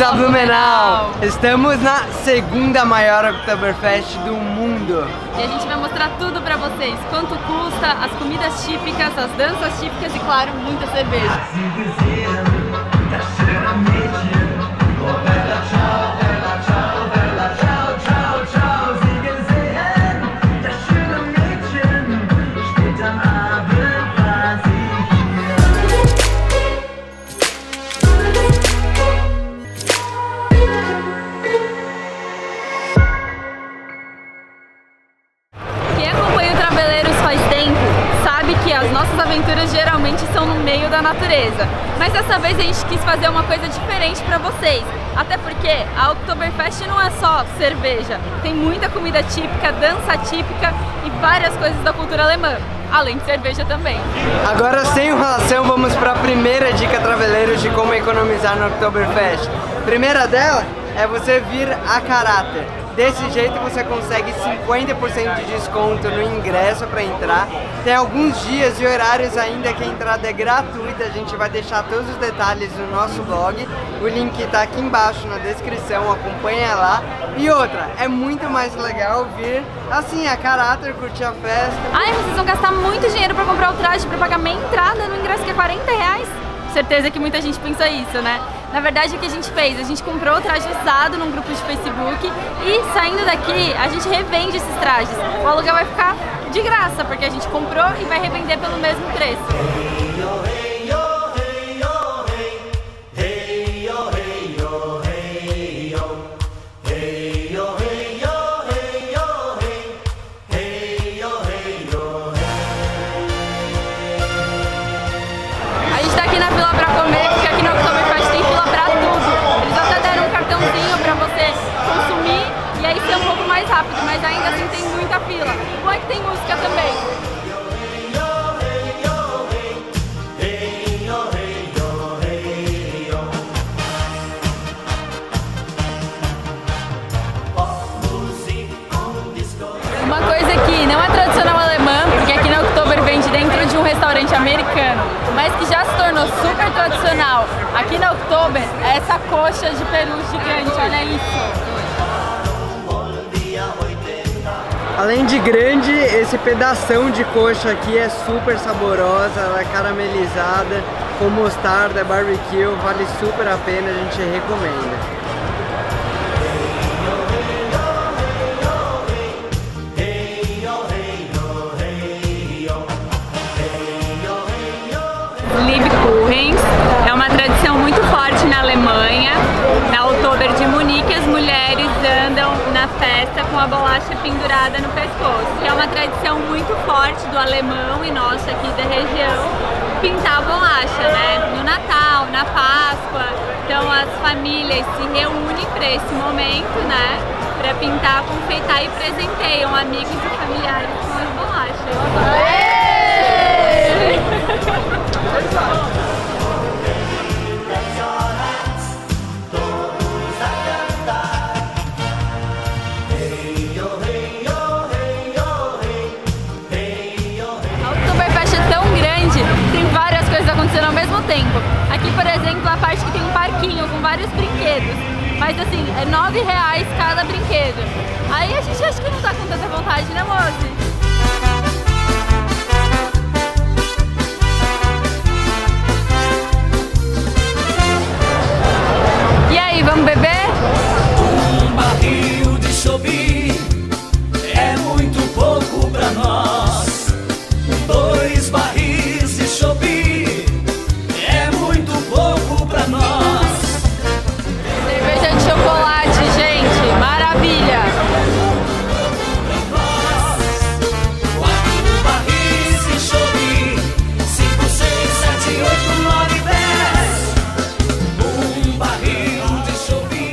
Bem-vindos a Blumenau! Estamos na segunda maior Oktoberfest do mundo. E a gente vai mostrar tudo pra vocês, quanto custa, as comidas típicas, as danças típicas e, claro, muita cerveja. Geralmente são no meio da natureza, mas dessa vez a gente quis fazer uma coisa diferente para vocês, até porque a Oktoberfest não é só cerveja, tem muita comida típica, dança típica e várias coisas da cultura alemã, além de cerveja também. Agora, sem enrolação, vamos para a primeira dica Traveleiros de como economizar no Oktoberfest. Primeira dela é você vir a caráter. Desse jeito você consegue 50% de desconto no ingresso para entrar. Tem alguns dias e horários ainda que a entrada é gratuita. A gente vai deixar todos os detalhes no nosso blog. O link está aqui embaixo na descrição, acompanha lá. E outra, é muito mais legal vir assim, a caráter, curtir a festa. Ai, vocês vão gastar muito dinheiro para comprar o traje, para pagar meia entrada no ingresso que é 40 reais? Certeza que muita gente pensa isso, né? Na verdade, o que a gente fez? A gente comprou o traje usado num grupo de Facebook e, saindo daqui, a gente revende esses trajes. O aluguel vai ficar de graça, porque a gente comprou e vai revender pelo mesmo preço. Mas ainda assim tem muita fila. Bom é que tem música também. Uma coisa que não é tradicional alemã, porque aqui na Oktober vende dentro de um restaurante americano, mas que já se tornou super tradicional aqui na Oktober, é essa coxa de peru gigante, olha isso. Além de grande, esse pedação de coxa aqui é super saborosa, ela é caramelizada, com mostarda, barbecue, vale super a pena, a gente recomenda. Festa com a bolacha pendurada no pescoço. É uma tradição muito forte do alemão e nossa aqui da região pintar a bolacha, né? No Natal, na Páscoa. Então as famílias se reúnem para esse momento, né? Para pintar, confeitar e presenteiam amigos e familiares com as bolachas. Ao mesmo tempo. Aqui, por exemplo, a parte que tem um parquinho com vários brinquedos, mas assim, é R$9 cada brinquedo. Aí a gente acha que não tá com tanta vontade, né, Mozi? E aí, vamos beber? Um barril de chobi é muito pouco pra nós. Dois barris de chobi barril de chover.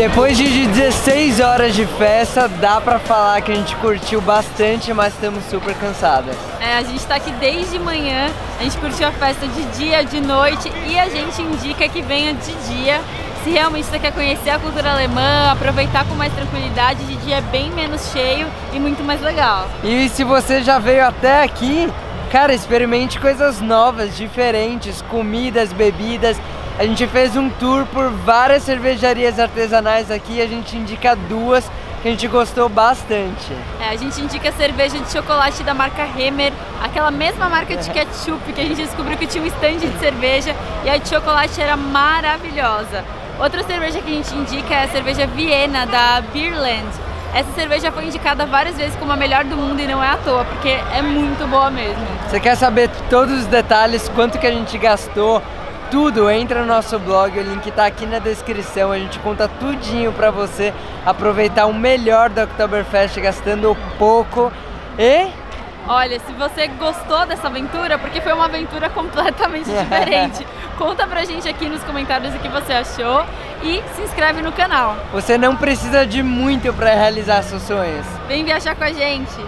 Depois de 16 horas de festa, dá pra falar que a gente curtiu bastante, mas estamos super cansadas. É, a gente tá aqui desde manhã, a gente curtiu a festa de dia, de noite, e a gente indica que venha de dia. Se realmente você quer conhecer a cultura alemã, aproveitar com mais tranquilidade, de dia é bem menos cheio e muito mais legal. E se você já veio até aqui, cara, experimente coisas novas, diferentes, comidas, bebidas. A gente fez um tour por várias cervejarias artesanais aqui e a gente indica duas que a gente gostou bastante. É, a gente indica a cerveja de chocolate da marca Hemmer, aquela mesma marca de ketchup que a gente descobriu que tinha um stand de cerveja, e a de chocolate era maravilhosa. Outra cerveja que a gente indica é a cerveja Viena, da Bierland. Essa cerveja foi indicada várias vezes como a melhor do mundo e não é à toa, porque é muito boa mesmo. Você quer saber todos os detalhes, quanto que a gente gastou, tudo, entra no nosso blog, o link tá aqui na descrição, a gente conta tudinho pra você aproveitar o melhor do Oktoberfest gastando pouco. E olha, se você gostou dessa aventura, porque foi uma aventura completamente diferente, conta pra gente aqui nos comentários o que você achou e se inscreve no canal. Você não precisa de muito pra realizar seus sonhos. Vem viajar com a gente!